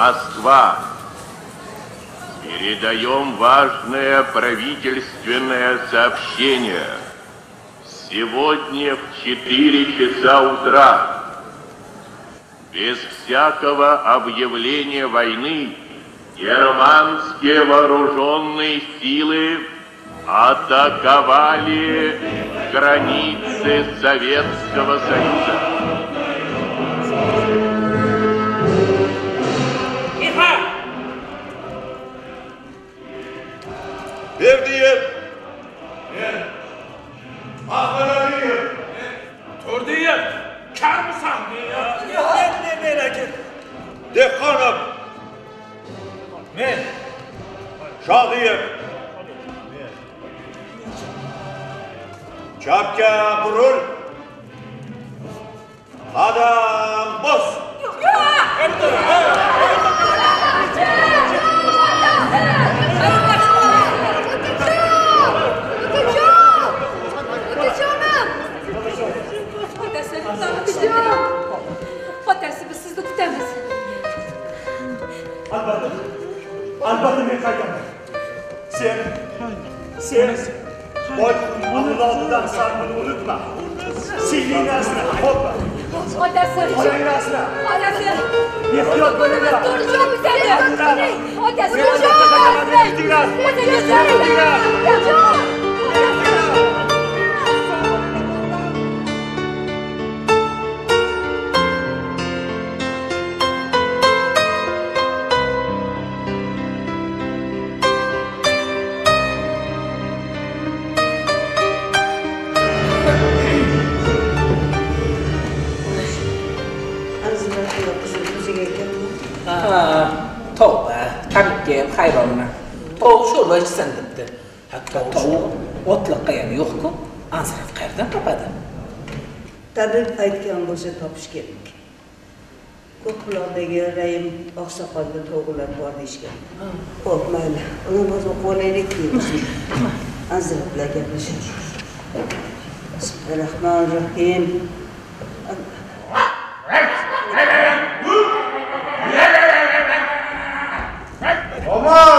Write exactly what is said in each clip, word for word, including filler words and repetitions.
Москва. Передаем важное правительственное сообщение. Сегодня в четыре часа утра, без всякого объявления войны, германские вооруженные силы атаковали границы Советского Союза. Evdiyet. Evet. Ahlarıyım. Turdiyet. Kâr mı sandın ya? Ya ne meleket. Dekanım. Ne? Şadiyet. Çapka burul. Adam boz. Yok ya. Albatta, albatta bir kaygınlar. Sen, sen, boy, onun altından sarmanı unutma. Sihrin ağzına, korkma. Odası. Olayın ağzına. Odası. Nefiyat boyunca. Duracağım seni. Odası. Duracağım. Duracağım. Duracağım. Duracağım. Hayranına. Toğuşu olaycısan dipti. Hatta toğu otluqqa yani yoxku, ansıraf qayerdan topadı. Tabib aytgan bo'lsa topish kerak. Ko'kquloqdagi Rayim oqsoqolda to'g'rilar bor deyishgan. Qo'rqmaylar. Uni biz o'qolaylik deymiz. Ansiraflar gaplashadi. Bismillahirrohmanirrohim. Aman! Hey, hey!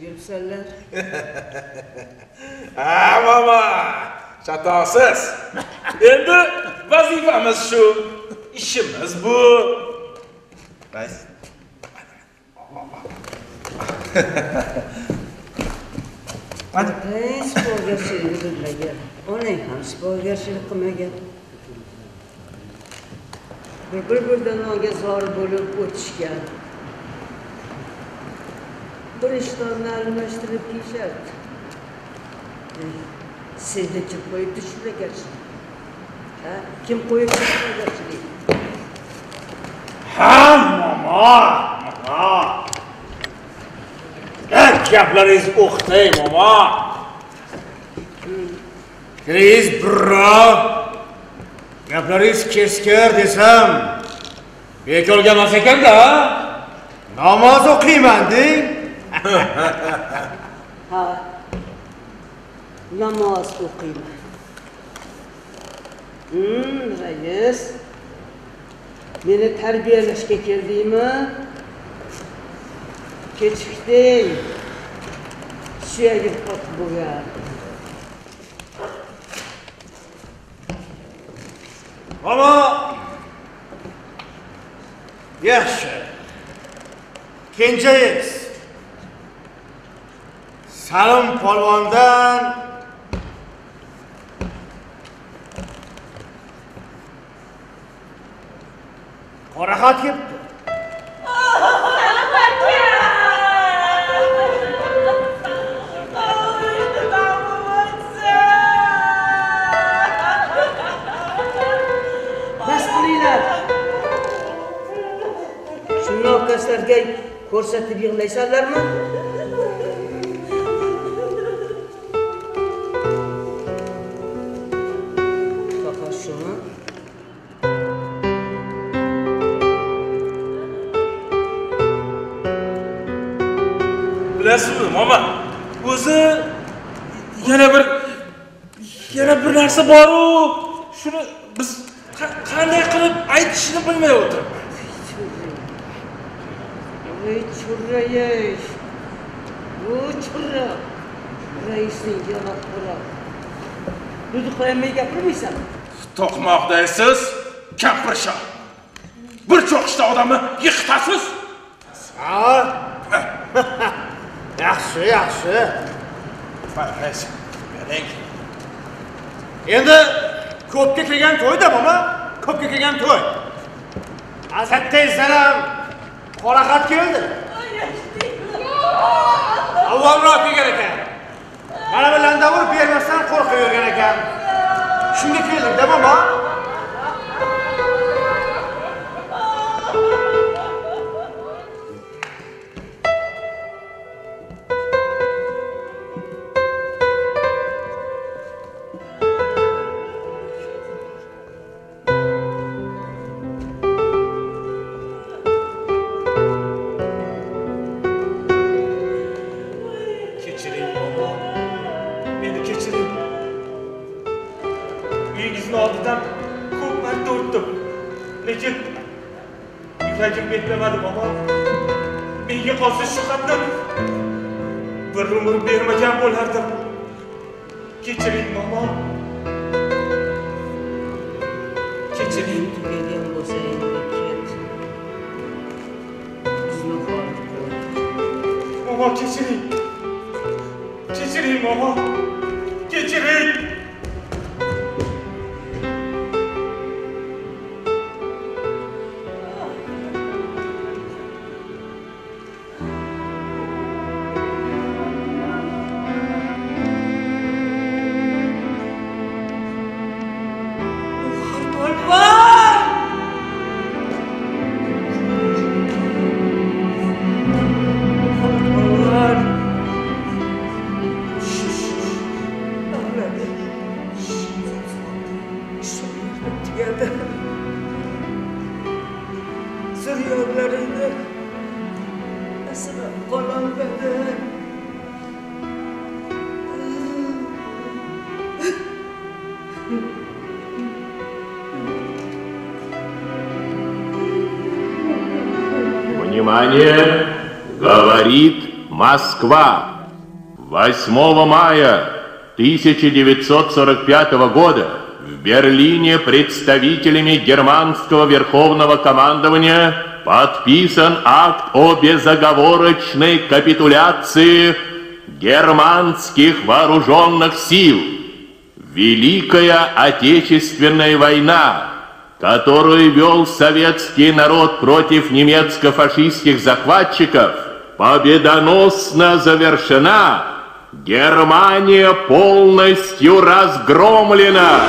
Yürüseller. Ha mama, çatasız. Şimdi vazifemiz şu, işimiz bu. Reis. Hadi. Reis sporgerçiliği bilme gel. O ne hem sporgerçiliği kime gel. Bir buradan o gezar bulup uç gel. Bir işlerini almıştırıp geçerdi. Siz de kim koyup düşürme gerçi? Kim koyup düşürme gerçi? Ha mama! Mama! Erkepleriniz uhtay mama! Fikiriniz bura! Erkepleriniz kesker desem, belki olgamaz eken de ha? Namaz okuyayım ben değil. Ha, namaz okuyman. Hmm, reis. Beni terbiyeleşke keldiğimi keçik değil. Şuya git bak buraya. Ama jeszcze kinceyiz. Salım polvondan qoraxat yepti. Kaslarga ko'rsatib yig'laysanlarmi? Faqat shuni. Bilasizmi, mama? O'zi yana bir yana bir narsa bor-ku. Shuni biz qanday qilib aytishni bilmay o'tiribmiz. Ey churra ey, bu churra, reisning yalaq qo'li. Duduqlanmay gapirmaysan. To'qmoqdaysiz, kapirshon. Bir cho'qishda odamni yiqitasiz. Ha? Yaxshi, yaxshi. Farqasi. Qarang. Endi ko'pga kelgan to'yda mama, ko'pga kelgan to'y. Azatdek salam. Qoraxat keldi. Avvalroq kelgan ekan. Mana bilan davr bermasdan qo'rqib yurgan ekan. Shunga keldim-da mama. Внимание! Говорит Москва! восьмого мая тысяча девятьсот сорок пятого года в Берлине представителями германского верховного командования подписан акт о безоговорочной капитуляции германских вооруженных сил. Великая Отечественная война, которую вел советский народ против немецко-фашистских захватчиков, победоносно завершена. Германия полностью разгромлена.